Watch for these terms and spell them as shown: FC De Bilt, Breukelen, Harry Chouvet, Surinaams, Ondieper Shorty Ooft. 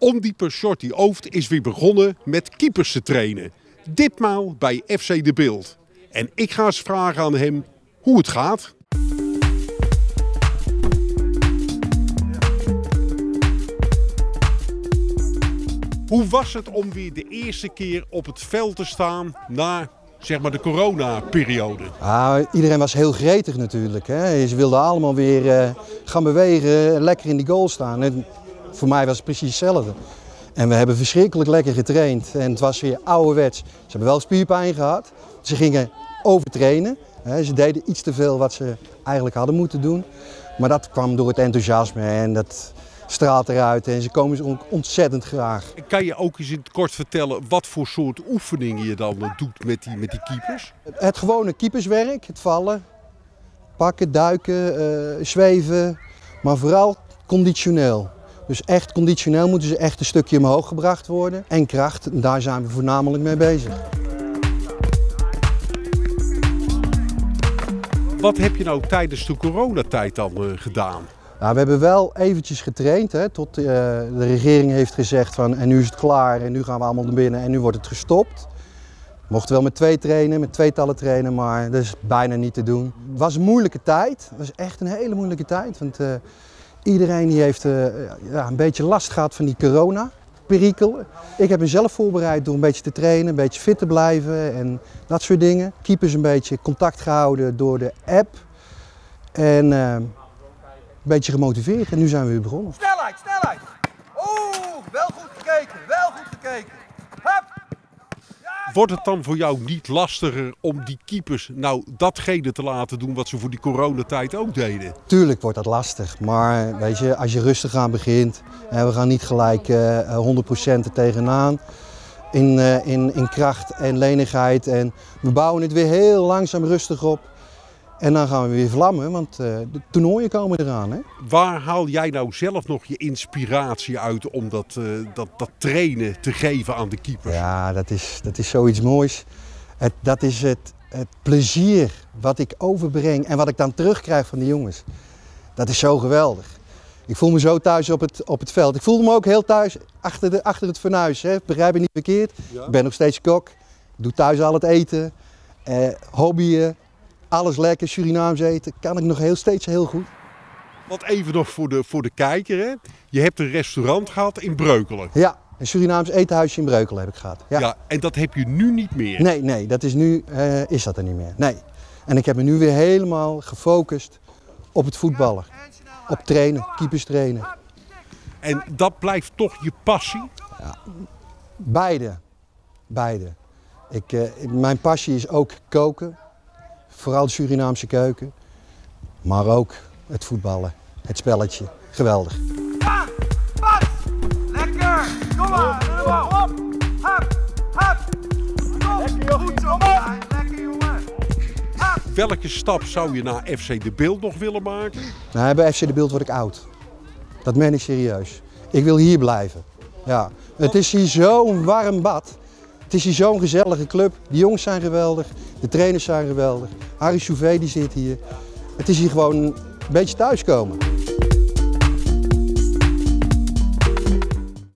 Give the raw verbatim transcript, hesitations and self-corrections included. Ondieper Shorty Ooft is weer begonnen met keepers te trainen. Ditmaal bij F C De Bilt. En ik ga eens vragen aan hem hoe het gaat. Hoe was het om weer de eerste keer op het veld te staan na, zeg maar, de coronaperiode? Ah, iedereen was heel gretig natuurlijk. Hè? Ze wilden allemaal weer uh, gaan bewegen, lekker in die goal staan. En voor mij was het precies hetzelfde. En we hebben verschrikkelijk lekker getraind. En het was weer ouderwets. Ze hebben wel spierpijn gehad. Ze gingen overtrainen. Hè? Ze deden iets te veel wat ze eigenlijk hadden moeten doen. Maar dat kwam door het enthousiasme en dat straalt eruit en ze komen ze ontzettend graag. Kan je ook eens in het kort vertellen wat voor soort oefeningen je dan doet met die, met die keepers? Het gewone keeperswerk, het vallen, pakken, duiken, uh, zweven, maar vooral conditioneel. Dus echt conditioneel moeten ze echt een stukje omhoog gebracht worden en kracht, daar zijn we voornamelijk mee bezig. Wat heb je nou tijdens de coronatijd dan uh, gedaan? Nou, we hebben wel eventjes getraind, hè, tot uh, de regering heeft gezegd van en nu is het klaar en nu gaan we allemaal naar binnen en nu wordt het gestopt. We mochten wel met twee trainen, met tweetallen trainen, maar dat is bijna niet te doen. Het was een moeilijke tijd, het was echt een hele moeilijke tijd, want uh, iedereen die heeft uh, ja, een beetje last gehad van die corona-perikel. Ik heb mezelf voorbereid door een beetje te trainen, een beetje fit te blijven en dat soort dingen. Keepers een beetje contact gehouden door de app en Uh, een beetje gemotiveerd en nu zijn we weer begonnen. Snelheid, snelheid! Oeh, wel goed gekeken, wel goed gekeken. Hup. Ja. Wordt het dan voor jou niet lastiger om die keepers nou datgene te laten doen wat ze voor die coronatijd ook deden? Tuurlijk wordt dat lastig, maar weet je, als je rustig aan begint en we gaan niet gelijk uh, honderd procent er tegenaan in, uh, in, in kracht en lenigheid en we bouwen het weer heel langzaam rustig op. En dan gaan we weer vlammen, want de toernooien komen eraan. Hè? Waar haal jij nou zelf nog je inspiratie uit om dat, dat, dat trainen te geven aan de keepers? Ja, dat is, dat is zoiets moois. Het, dat is het, het plezier wat ik overbreng en wat ik dan terugkrijg van de jongens. Dat is zo geweldig. Ik voel me zo thuis op het, op het veld. Ik voel me ook heel thuis achter, de, achter het fornuis, hè? Begrijp je niet verkeerd. Ja. Ik ben nog steeds kok, ik doe thuis al het eten, eh, hobbyen. Alles lekker, Surinaams eten, kan ik nog heel steeds heel goed. Wat even nog voor de, voor de kijker, hè? Je hebt een restaurant gehad in Breukelen. Ja, een Surinaams etenhuisje in Breukelen heb ik gehad. Ja. Ja, en dat heb je nu niet meer? Nee, nee, dat is nu uh, is dat er niet meer. Nee. En ik heb me nu weer helemaal gefocust op het voetballen. Op trainen, keepers trainen. En dat blijft toch je passie? Ja, beide, beide. Ik, uh, mijn passie is ook koken. Vooral de Surinaamse keuken, maar ook het voetballen, het spelletje. Geweldig. Pas, pas, lekker, kom maar, op, hap, hap, kom, goed zo, man, lekker jongen, hap. Welke stap zou je naar F C De Bilt nog willen maken? Nou, bij F C De Bilt word ik oud, dat meen ik serieus. Ik wil hier blijven, ja. Het is hier zo'n warm bad. Het is hier zo'n gezellige club. De jongens zijn geweldig, de trainers zijn geweldig. Harry Chouvet die zit hier. Het is hier gewoon een beetje thuiskomen.